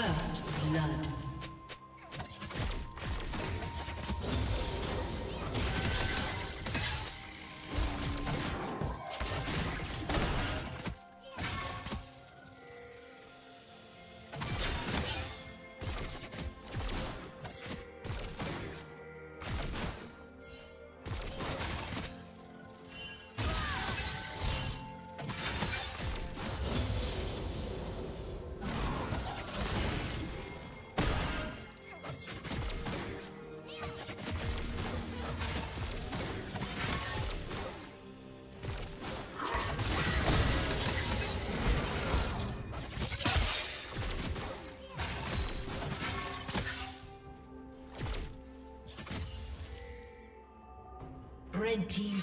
First blood. Red team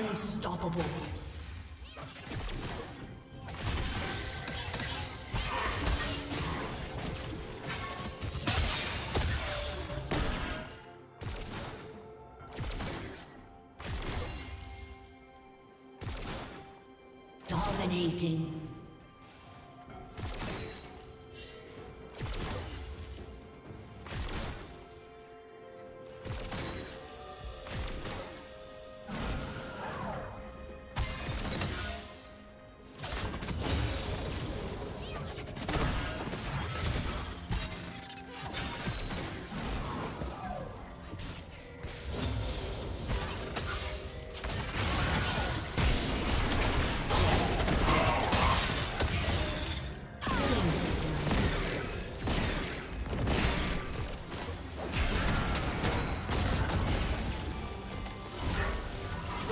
Unstoppable. Dominating.